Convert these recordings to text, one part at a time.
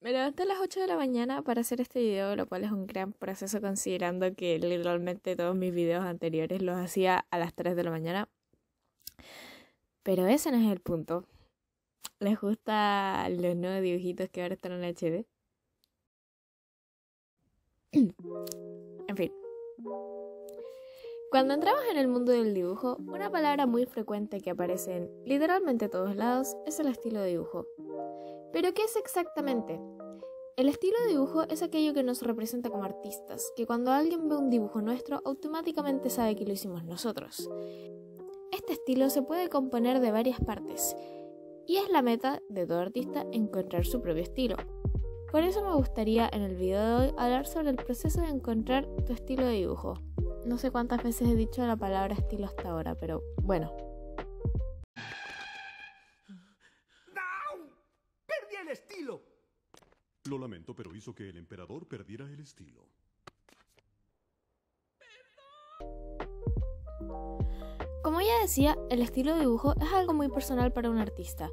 Me levanté a las 8 de la mañana para hacer este video, lo cual es un gran proceso considerando que literalmente todos mis videos anteriores los hacía a las 3 de la mañana. Pero ese no es el punto. ¿Les gustan los nuevos dibujitos que ahora están en HD? En fin. Cuando entramos en el mundo del dibujo, una palabra muy frecuente que aparece en literalmente todos lados es el estilo de dibujo. ¿Pero qué es exactamente? El estilo de dibujo es aquello que nos representa como artistas, que cuando alguien ve un dibujo nuestro, automáticamente sabe que lo hicimos nosotros. Este estilo se puede componer de varias partes, y es la meta de todo artista encontrar su propio estilo. Por eso me gustaría en el video de hoy hablar sobre el proceso de encontrar tu estilo de dibujo. No sé cuántas veces he dicho la palabra estilo hasta ahora, pero bueno. Estilo. Lo lamento, pero hizo que el emperador perdiera el estilo. Como ya decía, el estilo de dibujo es algo muy personal para un artista.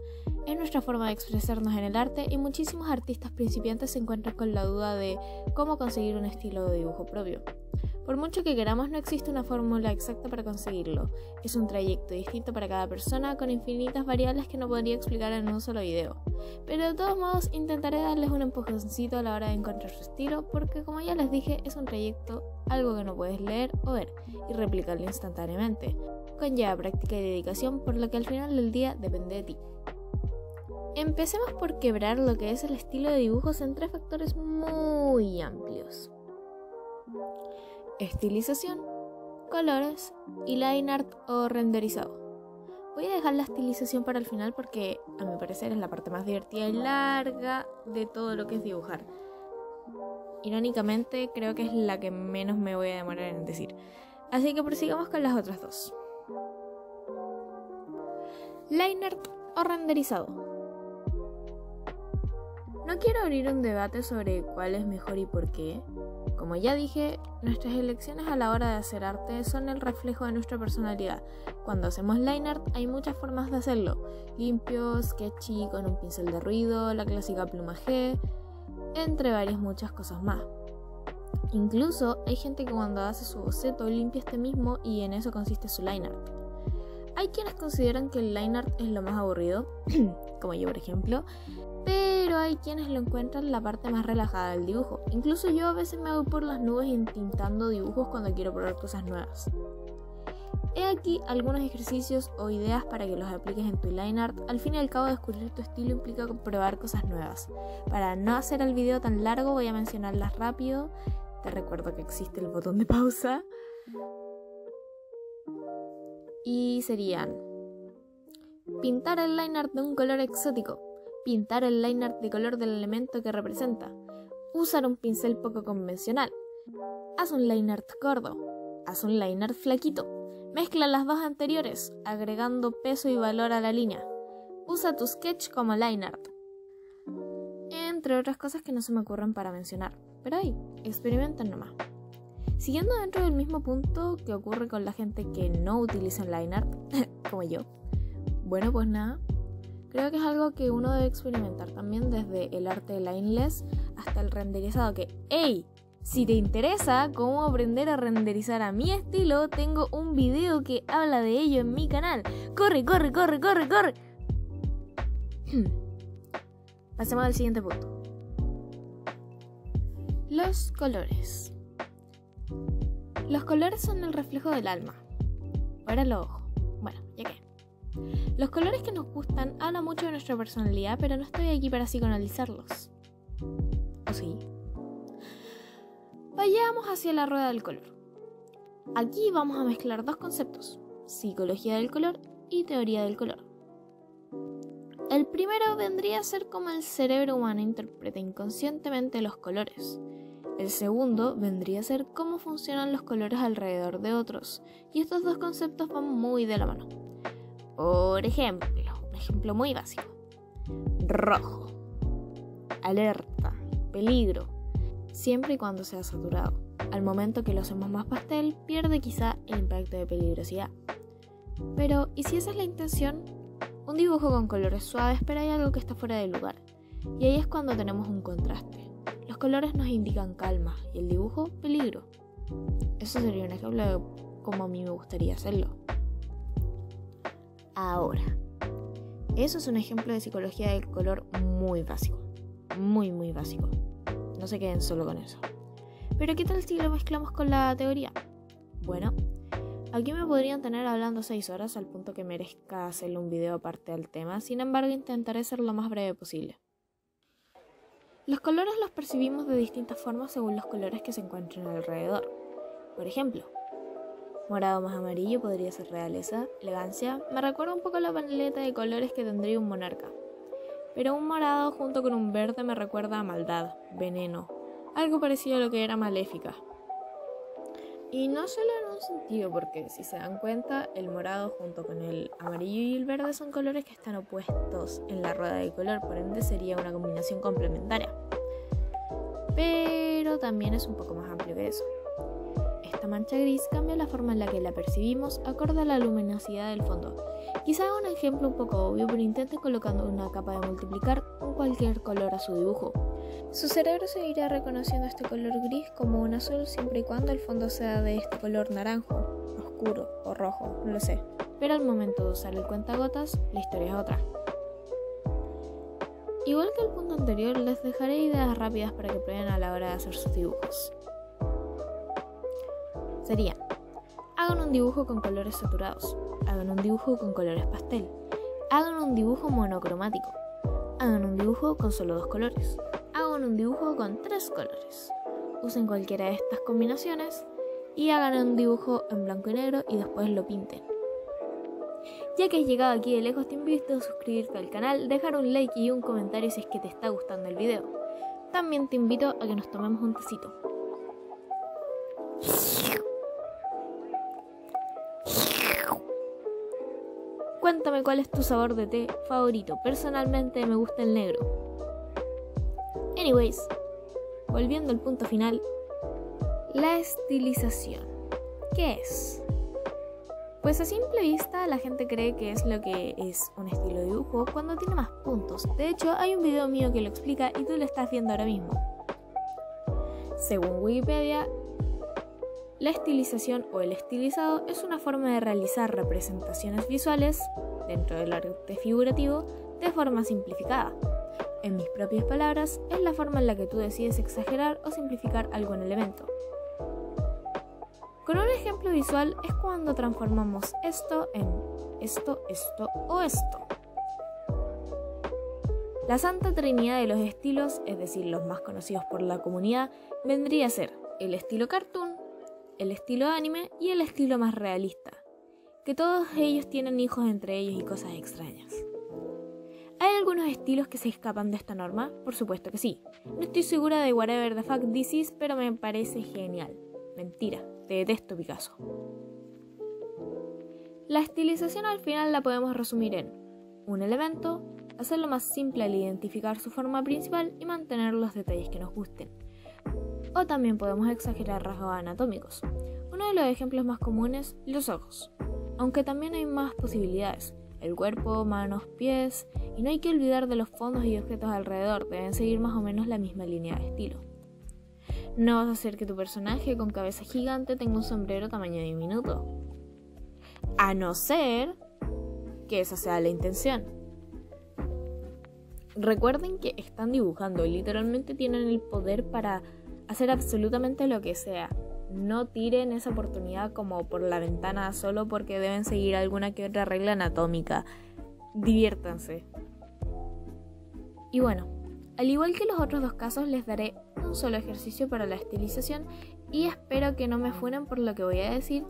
Es nuestra forma de expresarnos en el arte y muchísimos artistas principiantes se encuentran con la duda de cómo conseguir un estilo de dibujo propio. Por mucho que queramos, no existe una fórmula exacta para conseguirlo. Es un trayecto distinto para cada persona, con infinitas variables que no podría explicar en un solo video. Pero de todos modos, intentaré darles un empujoncito a la hora de encontrar su estilo, porque como ya les dije, es un trayecto, algo que no puedes leer o ver, y replicarlo instantáneamente. Conlleva práctica y dedicación, por lo que al final del día depende de ti. Empecemos por quebrar lo que es el estilo de dibujos en tres factores muy amplios. Estilización, colores y line art o renderizado. Voy a dejar la estilización para el final porque a mi parecer es la parte más divertida y larga de todo lo que es dibujar. Irónicamente creo que es la que menos me voy a demorar en decir. Así que prosigamos con las otras dos. Line art o renderizado. No quiero abrir un debate sobre cuál es mejor y por qué. Como ya dije, nuestras elecciones a la hora de hacer arte son el reflejo de nuestra personalidad. Cuando hacemos line art hay muchas formas de hacerlo. Limpio, sketchy, con un pincel de ruido, la clásica pluma G, entre varias muchas cosas más. Incluso hay gente que cuando hace su boceto limpia este mismo y en eso consiste su line art. Hay quienes consideran que el line art es lo más aburrido, como yo por ejemplo, pero hay quienes lo encuentran la parte más relajada del dibujo. Incluso yo a veces me voy por las nubes intentando dibujos cuando quiero probar cosas nuevas. He aquí algunos ejercicios o ideas para que los apliques en tu line art. Al fin y al cabo, descubrir tu estilo implica probar cosas nuevas. Para no hacer el video tan largo voy a mencionarlas rápido. Te recuerdo que existe el botón de pausa. Y serían: pintar el line art de un color exótico, pintar el line art de color del elemento que representa, usar un pincel poco convencional, haz un line art gordo, haz un line art flaquito, mezcla las dos anteriores, agregando peso y valor a la línea, usa tu sketch como line art, entre otras cosas que no se me ocurren para mencionar, pero ahí, experimenten nomás. Siguiendo dentro del mismo punto que ocurre con la gente que no utiliza el line art, como yo, bueno pues nada. Creo que es algo que uno debe experimentar también desde el arte lineless hasta el renderizado que, ¡hey! Si te interesa cómo aprender a renderizar a mi estilo, tengo un video que habla de ello en mi canal. ¡Corre, corre, corre, corre, corre! Pasemos al siguiente punto. Los colores. Los colores son el reflejo del alma. Ahora lo ojo. Bueno, ya que... Los colores que nos gustan hablan mucho de nuestra personalidad, pero no estoy aquí para psicoanalizarlos. ¿O sí? Vayamos hacia la rueda del color. Aquí vamos a mezclar dos conceptos, psicología del color y teoría del color. El primero vendría a ser cómo el cerebro humano interpreta inconscientemente los colores. El segundo vendría a ser cómo funcionan los colores alrededor de otros, y estos dos conceptos van muy de la mano. Por ejemplo, un ejemplo muy básico. Rojo. Alerta. Peligro. Siempre y cuando sea saturado. Al momento que lo hacemos más pastel, pierde quizá el impacto de peligrosidad. Pero, ¿y si esa es la intención? Un dibujo con colores suaves, pero hay algo que está fuera de lugar. Y ahí es cuando tenemos un contraste. Los colores nos indican calma y el dibujo, peligro. Eso sería un ejemplo de cómo a mí me gustaría hacerlo. Ahora, eso es un ejemplo de psicología del color muy básico. Muy, muy básico. No se queden solo con eso. Pero ¿qué tal si lo mezclamos con la teoría? Bueno, aquí me podrían tener hablando 6 horas al punto que merezca hacerle un video aparte del tema, sin embargo intentaré ser lo más breve posible. Los colores los percibimos de distintas formas según los colores que se encuentran alrededor. Por ejemplo, morado más amarillo podría ser realeza, elegancia, me recuerda un poco a la paleta de colores que tendría un monarca. Pero un morado junto con un verde me recuerda a maldad, veneno, algo parecido a lo que era Maléfica. Y no solo en un sentido, porque si se dan cuenta, el morado junto con el amarillo y el verde son colores que están opuestos en la rueda de color, por ende sería una combinación complementaria. Pero también es un poco más amplio que eso. Esta mancha gris cambia la forma en la que la percibimos acorde a la luminosidad del fondo. Quizá un ejemplo un poco obvio, pero intenten colocando una capa de multiplicar con cualquier color a su dibujo. Su cerebro seguirá reconociendo este color gris como un azul siempre y cuando el fondo sea de este color naranjo, oscuro o rojo, no lo sé. Pero al momento de usar el cuentagotas, la historia es otra. Igual que el punto anterior, les dejaré ideas rápidas para que prueben a la hora de hacer sus dibujos. Serían: hagan un dibujo con colores saturados, hagan un dibujo con colores pastel, hagan un dibujo monocromático, hagan un dibujo con solo 2 colores, hagan un dibujo con 3 colores, usen cualquiera de estas combinaciones y hagan un dibujo en blanco y negro y después lo pinten. Ya que has llegado aquí de lejos, te invito a suscribirte al canal, dejar un like y un comentario si es que te está gustando el video. También te invito a que nos tomemos un tecito. Cuéntame cuál es tu sabor de té favorito. Personalmente me gusta el negro. Anyways, volviendo al punto final, la estilización. ¿Qué es? Pues a simple vista la gente cree que es lo que es un estilo de dibujo cuando tiene más puntos. De hecho, hay un video mío que lo explica y tú lo estás viendo ahora mismo. Según Wikipedia, la estilización o el estilizado es una forma de realizar representaciones visuales, dentro del arte figurativo, de forma simplificada. En mis propias palabras, es la forma en la que tú decides exagerar o simplificar algún elemento. Con un ejemplo visual es cuando transformamos esto en esto o esto. La santa trinidad de los estilos, es decir, los más conocidos por la comunidad, vendría a ser el estilo cartoon, el estilo anime y el estilo más realista, que todos ellos tienen hijos entre ellos y cosas extrañas. ¿Hay algunos estilos que se escapan de esta norma? Por supuesto que sí. No estoy segura de Whatever the Fuck This Is, pero me parece genial. Mentira, te detesto, Picasso. La estilización al final la podemos resumir en un elemento, hacerlo más simple al identificar su forma principal y mantener los detalles que nos gusten. O también podemos exagerar rasgos anatómicos. Uno de los ejemplos más comunes, los ojos. Aunque también hay más posibilidades, el cuerpo, manos, pies, y no hay que olvidar de los fondos y objetos alrededor, deben seguir más o menos la misma línea de estilo. No vas a hacer que tu personaje con cabeza gigante tenga un sombrero tamaño diminuto. A no ser que esa sea la intención. Recuerden que están dibujando y literalmente tienen el poder para hacer absolutamente lo que sea. No tiren esa oportunidad como por la ventana solo porque deben seguir alguna que otra regla anatómica. Diviértanse. Y bueno, al igual que los otros dos casos, les daré un solo ejercicio para la estilización y espero que no me funen por lo que voy a decir,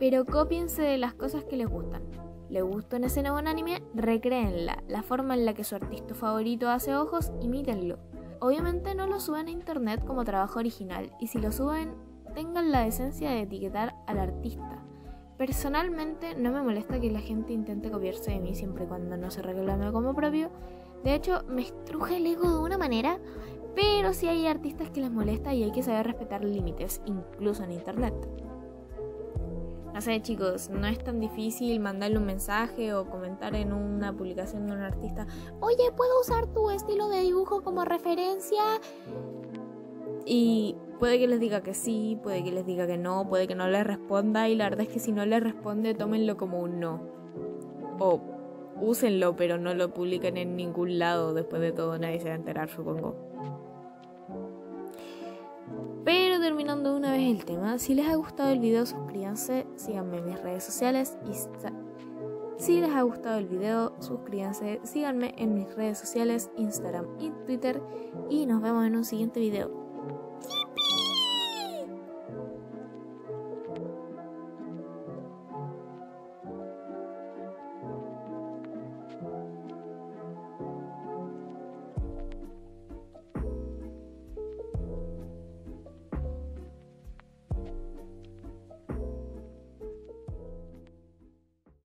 pero cópiense de las cosas que les gustan. ¿Les gustó una escena de un anime? Recréenla. La forma en la que su artista favorito hace ojos, imítenlo. Obviamente no lo suben a internet como trabajo original, y si lo suben, tengan la decencia de etiquetar al artista. Personalmente no me molesta que la gente intente copiarse de mí siempre y cuando no se reclame como propio. De hecho, me estruje el ego de una manera, pero sí hay artistas que les molesta y hay que saber respetar límites, incluso en internet. No sé, chicos, no es tan difícil mandarle un mensaje o comentar en una publicación de un artista: oye, ¿puedo usar tu estilo de dibujo como referencia? Y puede que les diga que sí, puede que les diga que no, puede que no les responda. Y la verdad es que si no les responde, tómenlo como un no. O úsenlo, pero no lo publiquen en ningún lado. Después de todo, nadie se va a enterar, supongo. Pero terminando una vez el tema, si les ha gustado el video, suscríbanse, síganme en mis redes sociales. Instagram y Twitter. Y nos vemos en un siguiente video.